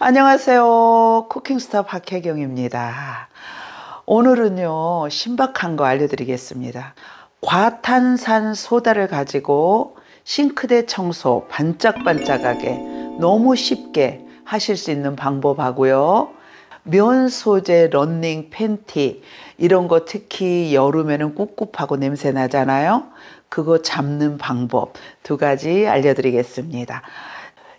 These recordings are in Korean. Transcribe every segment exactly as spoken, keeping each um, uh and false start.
안녕하세요, 쿠킹스타 박혜경입니다. 오늘은요 신박한 거 알려드리겠습니다. 과탄산소다를 가지고 싱크대 청소 반짝반짝하게 너무 쉽게 하실 수 있는 방법하고요, 면 소재 러닝 팬티 이런 거 특히 여름에는 꿉꿉하고 냄새 나잖아요. 그거 잡는 방법 두 가지 알려드리겠습니다.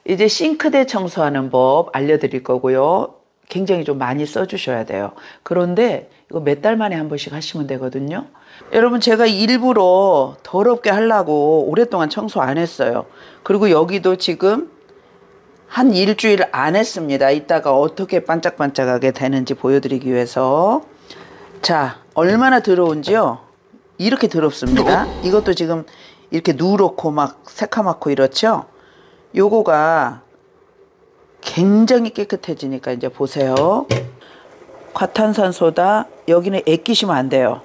이제 싱크대 청소하는 법 알려드릴 거고요. 굉장히 좀 많이 써주셔야 돼요. 그런데 이거 몇 달 만에 한 번씩 하시면 되거든요. 여러분, 제가 일부러 더럽게 하려고 오랫동안 청소 안 했어요. 그리고 여기도 지금 한 일주일 안 했습니다. 이따가 어떻게 반짝반짝하게 되는지 보여드리기 위해서. 자, 얼마나 더러운지요? 이렇게 더럽습니다. 이것도 지금 이렇게 누렇고 막 새카맣고 이렇죠? 요거가 굉장히 깨끗해지니까 이제 보세요. 과탄산소다 여기는 애끼시면 안 돼요.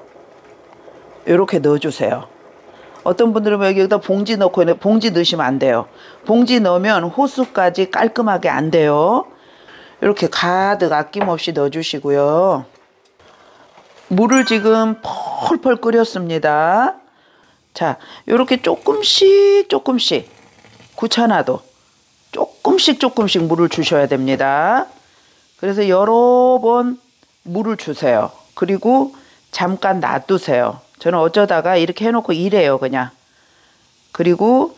요렇게 넣어주세요. 어떤 분들은 여기다 봉지 넣고, 봉지 넣으시면 안 돼요. 봉지 넣으면 호수까지 깔끔하게 안 돼요. 이렇게 가득 아낌없이 넣어주시고요. 물을 지금 펄펄 끓였습니다. 자, 이렇게 조금씩 조금씩 구차나도 조금씩 조금씩 물을 주셔야 됩니다. 그래서 여러 번 물을 주세요. 그리고 잠깐 놔두세요. 저는 어쩌다가 이렇게 해놓고 이래요, 그냥. 그리고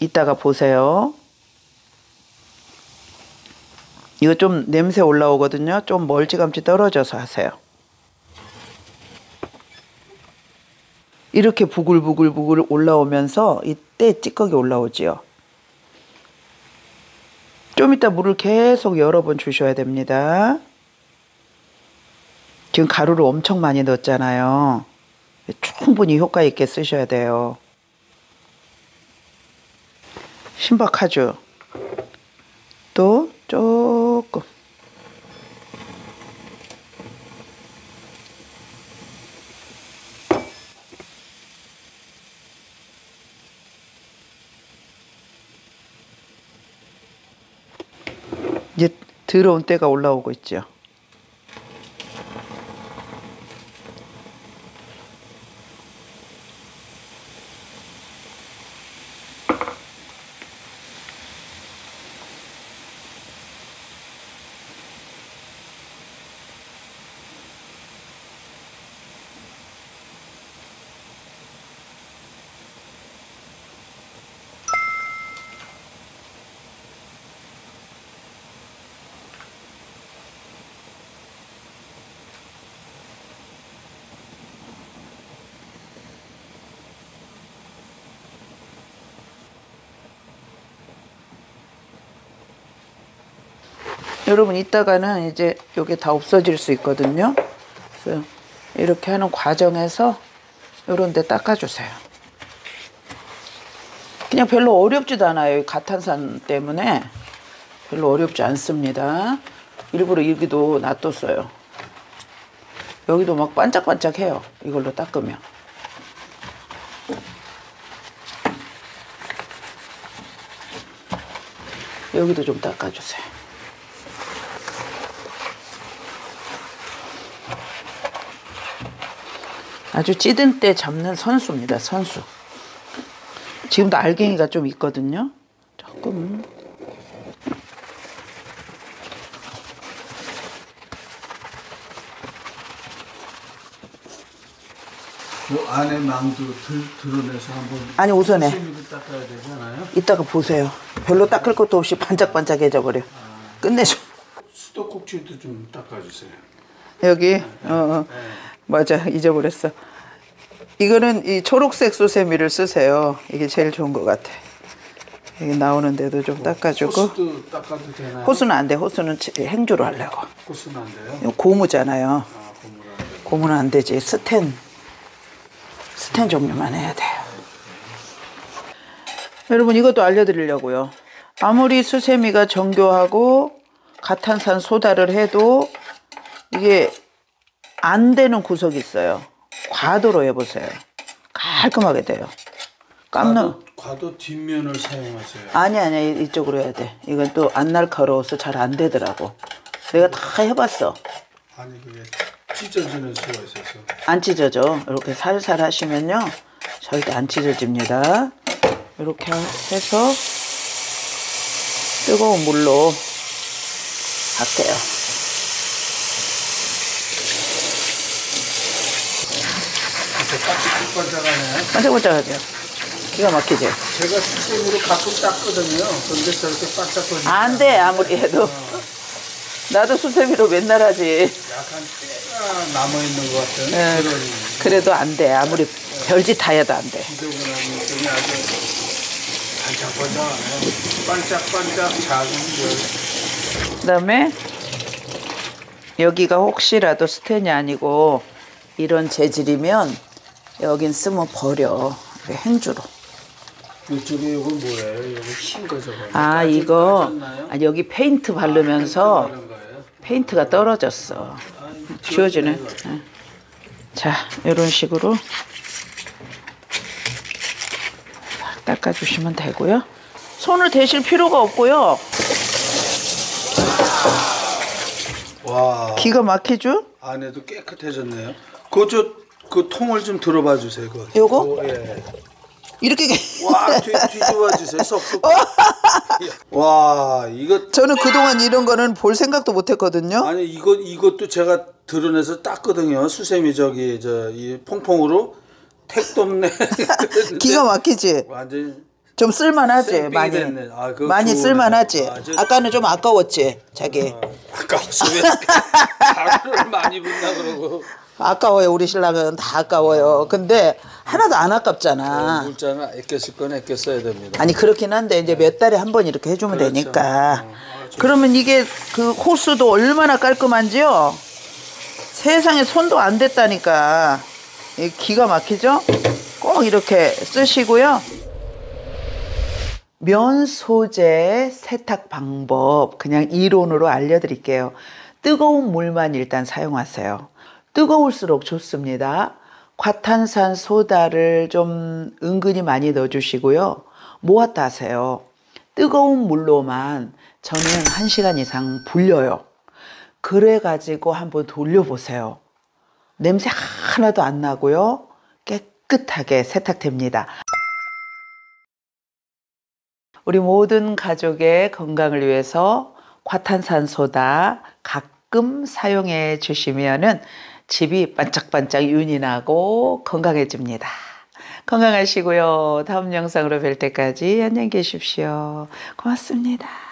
이따가 보세요. 이거 좀 냄새 올라오거든요. 좀 멀찌감치 떨어져서 하세요. 이렇게 부글부글부글 올라오면서 이때 찌꺼기 올라오지요. 좀 이따 물을 계속 여러 번 주셔야 됩니다. 지금 가루를 엄청 많이 넣었잖아요. 충분히 효과 있게 쓰셔야 돼요. 신박하죠? 또 조금 이제 더러운 때가 올라오고 있죠. 여러분, 이따가는 이제 이게 다 없어질 수 있거든요. 그래서 이렇게 하는 과정에서 이런 데 닦아주세요. 그냥 별로 어렵지도 않아요. 이 과탄산 때문에 별로 어렵지 않습니다. 일부러 여기도 놔뒀어요. 여기도 막 반짝반짝해요. 이걸로 닦으면. 여기도 좀 닦아주세요. 아주 찌든 때 잡는 선수입니다. 선수. 지금도 알갱이가 좀 있거든요. 조금. 그 안에 망도 드러내서 한번. 아니, 우선에. 닦아야 되잖아요. 이따가 보세요. 별로 닦을 것도 없이 반짝반짝해져 버려. 아, 끝내줘. 수도꼭지도 좀 닦아주세요. 여기. 네, 네, 어. 네. 맞아, 잊어버렸어. 이거는 이 초록색 소세미를 쓰세요. 이게 제일 좋은 것 같아. 여기 나오는데도 좀 닦아주고. 호스도 닦아도 되나요? 호수는 안 돼. 호수는 행주로 하려고. 호수는 안 돼요? 이거 고무잖아요. 아, 고무는 안 돼. 고무는 안 되지. 스텐. 스텐 종류만 해야 돼요. 여러분, 이것도 알려드리려고요. 아무리 수세미가 정교하고 과탄산 소다를 해도 이게 안 되는 구석이 있어요. 과도로 해보세요. 깔끔하게 돼요. 깜놀. 과도 뒷면을 사용하세요. 아니 아니 이쪽으로 해야 돼. 이건 또 안 날카로워서 잘 안 되더라고. 내가 다 해봤어. 아니 그게 찢어지는 수가 있어서. 안 찢어져. 이렇게 살살 하시면요 절대 안 찢어집니다. 이렇게 해서 뜨거운 물로 닦아요. 반짝반짝하네. 기가 막히죠. 제가 스팀으로 가끔 닦거든요. 근데 저렇게 반짝거리지 안 돼. 아무리 해도. 나도 수세미로 맨날 하지. 약간 때가 남아있는 것 같은. 네. 그래도 안 돼. 아무리 별짓 다 해도 안 돼. 반짝반짝 작은 별. 그다음에 여기가 혹시라도 스텐이 아니고 이런 재질이면 여긴 쓰면 버려. 행주로. 이쪽에 이건 뭐예요? 여기 흰 거죠? 아 이거 아, 여기 페인트 바르면서 아, 페인트가 떨어졌어. 아, 지워지네. 아. 자 이런 식으로 닦아주시면 되고요. 손을 대실 필요가 없고요. 와. 기가 막히죠? 안에도 깨끗해졌네요. 그 저 그 통을 좀 들어봐 주세요. 그거. 요거? 오, 예. 이렇게 와 뒤, 뒤집어 주세요. 쏙쏙. 와 이거 저는 그동안 이런 거는 볼 생각도 못했거든요. 아니 이거 이것도 제가 드러내서 땄거든요. 수세미 저기 저 이 퐁퐁으로 택도 없네. 기가 막히지. 완전 좀 쓸만하지. 많이 됐네. 아, 많이 쓸만하지. 아, 저... 아까는 좀 아까웠지 자기. 아, 아까웠어. 왜 자구를 많이 붙나 그러고. 아까워요. 우리 신랑은 다 아까워요. 근데 하나도 안 아깝잖아. 물자는 아껴 쓸 건 아껴 써야 됩니다. 아니 그렇긴 한데 이제 몇 달에 한 번 이렇게 해주면 그렇죠. 되니까. 어, 그러면 이게 그 호수도 얼마나 깔끔한지요. 세상에 손도 안 댔다니까. 기가 막히죠? 꼭 이렇게 쓰시고요. 면 소재 세탁 방법 그냥 이론으로 알려드릴게요. 뜨거운 물만 일단 사용하세요. 뜨거울수록 좋습니다. 과탄산소다를 좀 은근히 많이 넣어주시고요. 모았다 하세요. 뜨거운 물로만 저는 한 시간 이상 불려요. 그래가지고 한번 돌려보세요. 냄새 하나도 안 나고요. 깨끗하게 세탁됩니다. 우리 모든 가족의 건강을 위해서 과탄산소다 가끔 사용해 주시면은 집이 반짝반짝 윤이 나고 건강해집니다. 건강하시고요. 다음 영상으로 뵐 때까지 안녕히 계십시오. 고맙습니다.